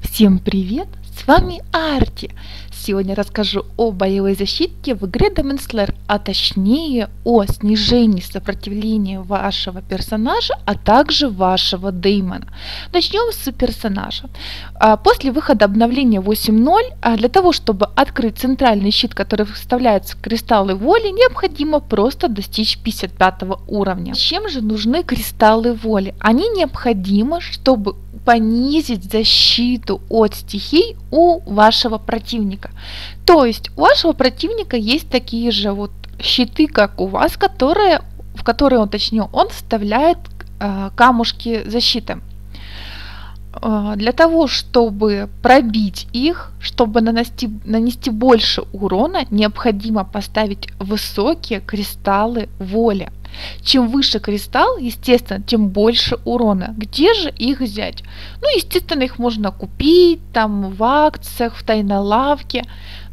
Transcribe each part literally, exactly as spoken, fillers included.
Всем привет! С вами Арти! Сегодня расскажу о боевой защите в игре Demon Slayer, а точнее о снижении сопротивления вашего персонажа, а также вашего демона. Начнем с персонажа. После выхода обновления восемь ноль, для того, чтобы открыть центральный щит, который вставляется в кристаллы воли, необходимо просто достичь пятьдесят пятого уровня. Чем же нужны кристаллы воли? Они необходимы, чтобы понизить защиту от стихий у вашего противника. То есть у вашего противника есть такие же вот щиты, как у вас, которые, в которые он, точнее, он вставляет э, камушки защиты. Э, для того, чтобы пробить их, чтобы нанести, нанести больше урона, необходимо поставить высокие кристаллы воли. Чем выше кристалл, естественно, тем больше урона. Где же их взять? Ну, естественно, их можно купить там в акциях, в тайной лавке.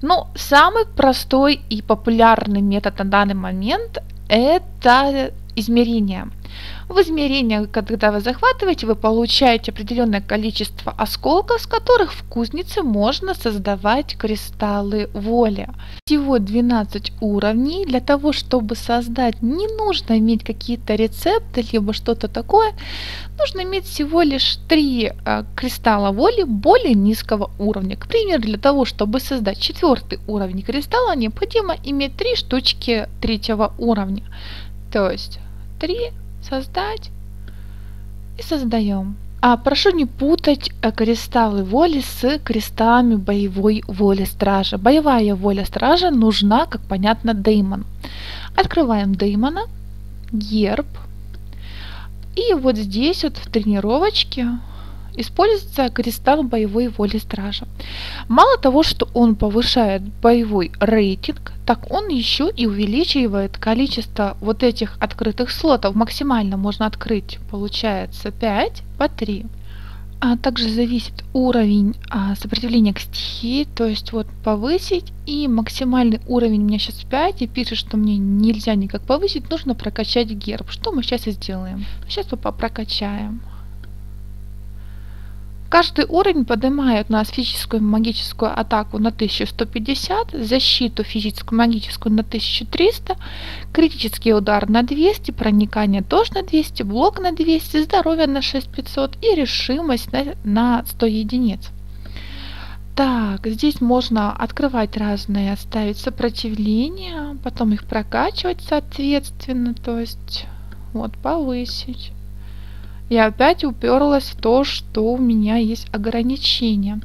Но самый простой и популярный метод на данный момент — это измерение. В измерениях, когда вы захватываете, вы получаете определенное количество осколков, с которых в кузнице можно создавать кристаллы воли. Всего двенадцать уровней. Для того, чтобы создать, не нужно иметь какие-то рецепты, либо что-то такое. Нужно иметь всего лишь три э, кристалла воли более низкого уровня. К примеру, для того, чтобы создать четвертый уровень кристалла, необходимо иметь три штучки третьего уровня. То есть три... создать и создаем. А прошу не путать кристаллы воли с кристаллами боевой воли стража. Боевая воля стража нужна, как понятно, демону. Открываем демона, герб, и вот здесь вот в тренировочке используется кристалл боевой воли стража. Мало того, что он повышает боевой рейтинг, так он еще и увеличивает количество вот этих открытых слотов. Максимально можно открыть, получается, пять по три. А также зависит уровень а, сопротивления к стихии, то есть вот повысить, и максимальный уровень у меня сейчас пять, и пишет, что мне нельзя никак повысить, нужно прокачать герб. Что мы сейчас и сделаем. Сейчас мы прокачаем. Каждый уровень поднимает у нас физическую и магическую атаку на тысячу сто пятьдесят, защиту физическую и магическую на тысячу триста, критический удар на двести, проникание тоже на двести, блок на двести, здоровье на шесть тысяч пятьсот и решимость на сто единиц. Так, здесь можно открывать разные, ставить сопротивление, потом их прокачивать соответственно, то есть вот повысить. Я опять уперлась в то, что у меня есть ограничения.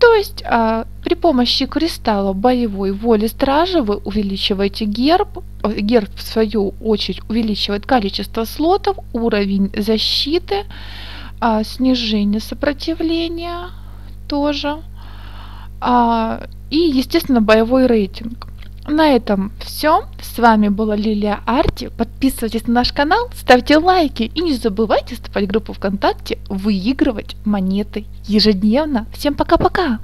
То есть а, при помощи кристалла боевой воли стражи вы увеличиваете герб. Герб, в свою очередь, увеличивает количество слотов, уровень защиты, а, снижение сопротивления тоже. А, и, естественно, боевой рейтинг. На этом все. С вами была Лилия Арти. Подписывайтесь на наш канал, ставьте лайки и не забывайте вступать в группу ВКонтакте, выигрывать монеты ежедневно. Всем пока-пока!